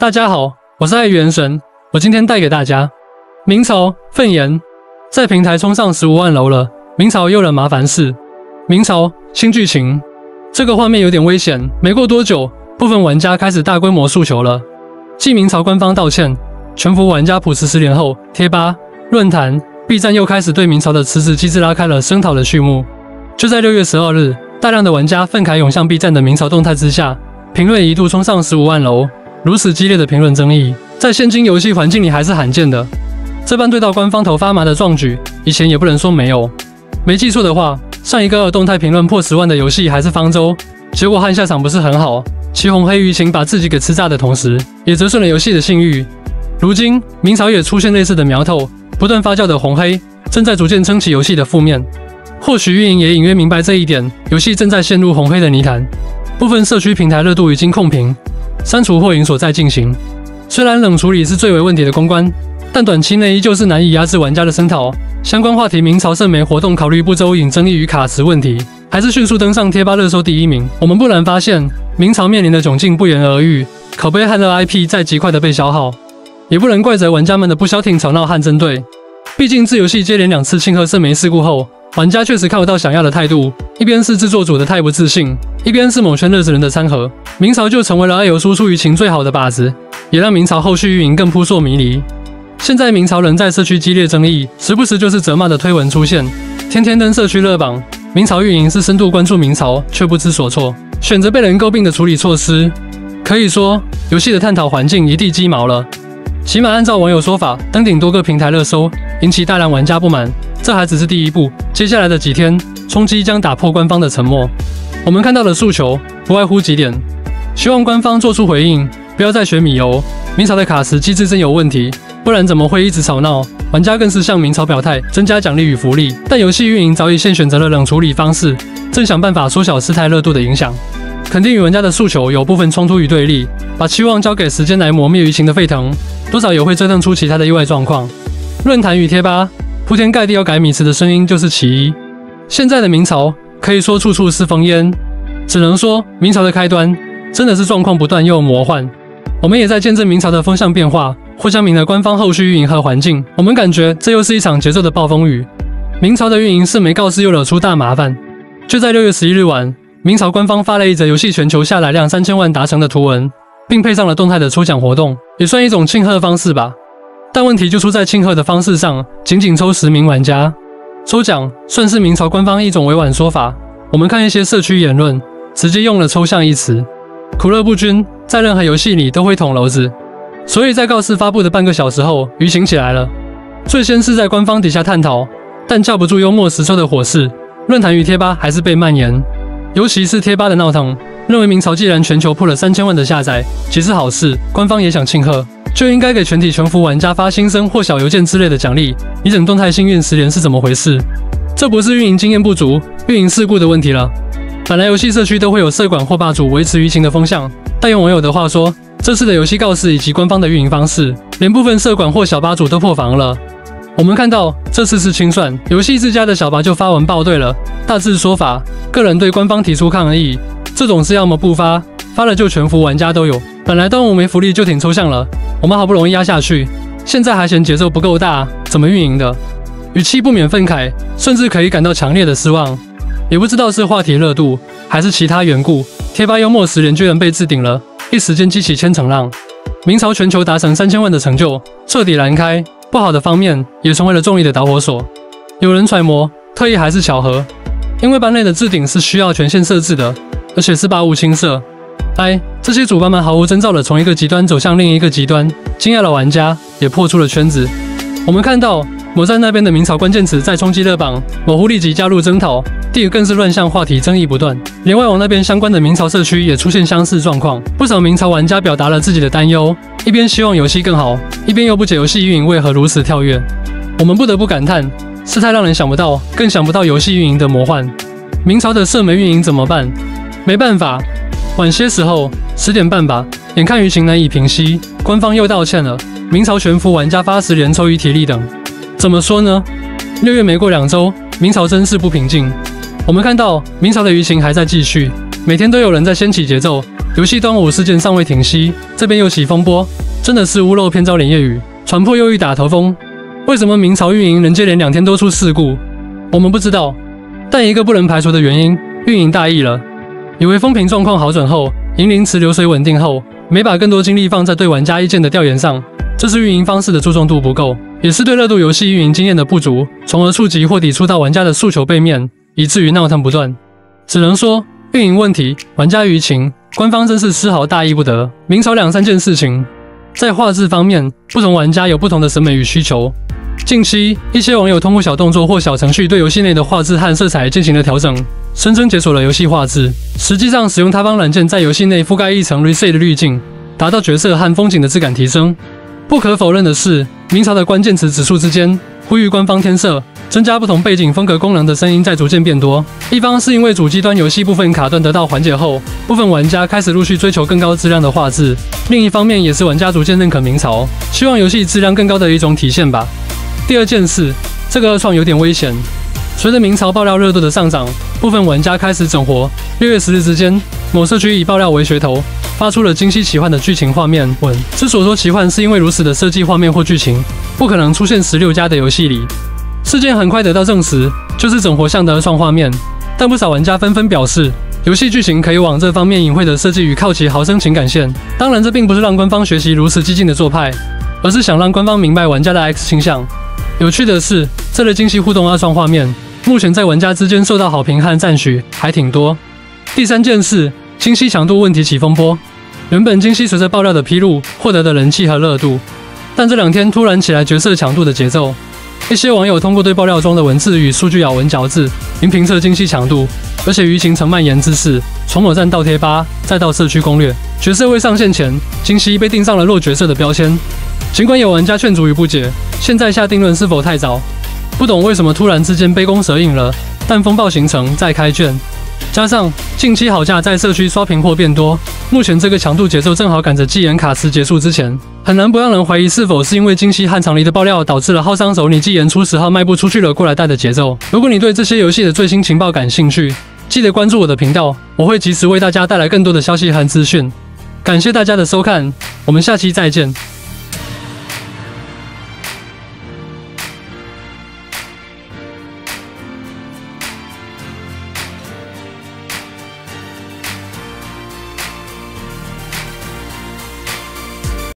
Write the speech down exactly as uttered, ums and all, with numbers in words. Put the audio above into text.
大家好，我是爱元神，我今天带给大家明朝肺炎在平台冲上十五万楼了。明朝又惹麻烦事，明朝新剧情，这个画面有点危险。没过多久，部分玩家开始大规模诉求了，继明朝官方道歉、全服玩家朴实失联后，贴吧、论坛、B 站又开始对明朝的辞职机制拉开了声讨的序幕。就在六月十二日，大量的玩家愤慨涌向 B 站的明朝动态之下，评论一度冲上十五万楼。 如此激烈的评论争议，在现今游戏环境里还是罕见的。这般对到官方头发麻的壮举，以前也不能说没有。没记错的话，上一个动态评论破十万的游戏还是方舟，结果和下场不是很好。其红黑舆情把自己给吃炸的同时，也折损了游戏的信誉。如今明朝也出现类似的苗头，不断发酵的红黑正在逐渐撑起游戏的负面。或许运营也隐约明白这一点，游戏正在陷入红黑的泥潭。部分社区平台热度已经控评。 删除或影锁再进行。虽然冷处理是最为问题的公关，但短期内依旧是难以压制玩家的声讨。相关话题，明朝盛媒活动考虑不周引争议与卡池问题，还是迅速登上贴吧热搜第一名。我们不难发现，明朝面临的窘境不言而喻，口碑和热 I P 在极快的被消耗。也不能怪责玩家们的不消停吵闹和针对，毕竟自游戏接连两次庆贺盛媒事故后，玩家确实看不到想要的态度。一边是制作组的太不自信。 一边是某圈热子人的掺和，明朝就成为了爱游输出舆情最好的靶子，也让明朝后续运营更扑朔迷离。现在明朝仍在社区激烈争议，时不时就是责骂的推文出现，天天登社区热榜。明朝运营是深度关注明朝，却不知所措，选择被人诟病的处理措施。可以说，游戏的探讨环境一地鸡毛了。起码按照网友说法，登顶多个平台热搜，引起大量玩家不满，这还只是第一步，接下来的几天冲击将打破官方的沉默。 我们看到的诉求不外乎几点，希望官方做出回应，不要再学米油。明朝的卡池机制真有问题，不然怎么会一直吵闹？玩家更是向明朝表态，增加奖励与福利。但游戏运营早已先选择了冷处理方式，正想办法缩小事态热度的影响。肯定与玩家的诉求有部分冲突与对立，把期望交给时间来磨灭舆情的沸腾，多少也会折腾出其他的意外状况。论坛与贴吧铺天盖地要改米池的声音就是其一。现在的明朝。 可以说处处是烽烟，只能说明朝的开端真的是状况不断又魔幻。我们也在见证明朝的风向变化，或相明的官方后续运营和环境。我们感觉这又是一场节奏的暴风雨。明朝的运营是没告示又惹出大麻烦。就在六月十一日晚，明朝官方发了一则游戏全球下载量三千万达成的图文，并配上了动态的抽奖活动，也算一种庆贺方式吧。但问题就出在庆贺的方式上，仅仅抽十名玩家。 抽奖算是明朝官方一种委婉说法。我们看一些社区言论，直接用了“抽象”一词，苦乐不均，在任何游戏里都会捅娄子。所以在告示发布的半个小时后，舆情起来了。最先是在官方底下探讨，但架不住幽默实抽的火势，论坛与贴吧还是被蔓延。尤其是贴吧的闹腾，认为明朝既然全球破了三千万的下载，即是好事，官方也想庆贺。 就应该给全体全服玩家发新生或小邮件之类的奖励。你整动态幸运十连是怎么回事？这不是运营经验不足、运营事故的问题了。本来游戏社区都会有社管或霸主维持舆情的风向，但用网友的话说，这次的游戏告示以及官方的运营方式，连部分社管或小霸主都破防了。我们看到这次是清算，游戏自家的小霸就发文报对了。大致说法，个人对官方提出抗议，这种事要么不发，发了就全服玩家都有。本来端午没福利就挺抽象了。 我们好不容易压下去，现在还嫌节奏不够大，怎么运营的？语气不免愤慨，甚至可以感到强烈的失望。也不知道是话题热度，还是其他缘故，贴吧幽默十连居然被置顶了，一时间激起千层浪。明朝全球达成三千万的成就，彻底燃开，不好的方面也成为了众议的导火索。有人揣摩，特意还是巧合？因为班内的置顶是需要权限设置的，而且是八五青社。 哎，这些主办们毫无征兆的从一个极端走向另一个极端，惊讶了玩家，也破出了圈子。我们看到某站那边的明朝关键词在冲击热榜，某户立即加入征讨，地更是乱象话题争议不断。连外网那边相关的明朝社区也出现相似状况，不少明朝玩家表达了自己的担忧，一边希望游戏更好，一边又不解游戏运营为何如此跳跃。我们不得不感叹，事态让人想不到，更想不到游戏运营的魔幻。明朝的社媒运营怎么办？没办法。 晚些时候，十点半吧。眼看舆情难以平息，官方又道歉了。明朝全服玩家发十连抽一体力等，怎么说呢？六月没过两周，明朝真是不平静。我们看到明朝的舆情还在继续，每天都有人在掀起节奏，游戏端午事件尚未停息，这边又起风波，真的是屋漏偏遭连夜雨，船破又一打头风。为什么明朝运营能接连两天都出事故？我们不知道，但一个不能排除的原因，运营大意了，以为风评状况好转后，银鳞池流水稳定后，没把更多精力放在对玩家意见的调研上，这是运营方式的注重度不够，也是对热度游戏运营经验的不足，从而触及或抵触到玩家的诉求背面，以至于闹腾不断。只能说，运营问题，玩家舆情。 官方真是丝毫大意不得。明朝两三件事情，在画质方面，不同玩家有不同的审美与需求。近期，一些网友通过小动作或小程序对游戏内的画质和色彩进行了调整，声称解锁了游戏画质。实际上，使用他方软件在游戏内覆盖一层 Recreate 的滤镜，达到角色和风景的质感提升。不可否认的是，明朝的关键词指数之间，呼吁官方添色、增加不同背景风格功能的声音在逐渐变多。一方是因为主机端游戏部分卡顿得到缓解后， 部分玩家开始陆续追求更高质量的画质，另一方面也是玩家逐渐认可明朝，希望游戏质量更高的一种体现吧。第二件事，这个二创有点危险。随着明朝爆料热度的上涨，部分玩家开始整活。六月十日之间，某社区以爆料为噱头，发出了惊喜奇幻的剧情画面。文之所说奇幻，是因为如此的设计画面或剧情，不可能出现十六加的游戏里。事件很快得到证实，就是整活向的二创画面，但不少玩家纷纷表示， 游戏剧情可以往这方面隐晦的设计与靠其毫升情感线。当然，这并不是让官方学习如此激进的做派，而是想让官方明白玩家的 X 倾向。有趣的是，这类精细互动二创画面，目前在玩家之间受到好评和赞许还挺多。第三件事，精细强度问题起风波。原本精细随着爆料的披露获得的人气和热度，但这两天突然起来角色强度的节奏。 一些网友通过对爆料中的文字与数据咬文嚼字，凭评测精细强度，而且舆情呈蔓延之势，从某站到贴吧，再到社区攻略，角色未上线前，精细被定上了弱角色的标签。尽管有玩家劝阻与不解，现在下定论是否太早？不懂为什么突然之间杯弓蛇影了，但风暴形成再开卷，加上近期好价在社区刷屏货变多，目前这个强度节奏正好赶着季延卡池结束之前。 很难不让人怀疑是否是因为精细和长离的爆料导致了号商手拟纪言出十号卖不出去了过来带的节奏。如果你对这些游戏的最新情报感兴趣，记得关注我的频道，我会及时为大家带来更多的消息和资讯。感谢大家的收看，我们下期再见。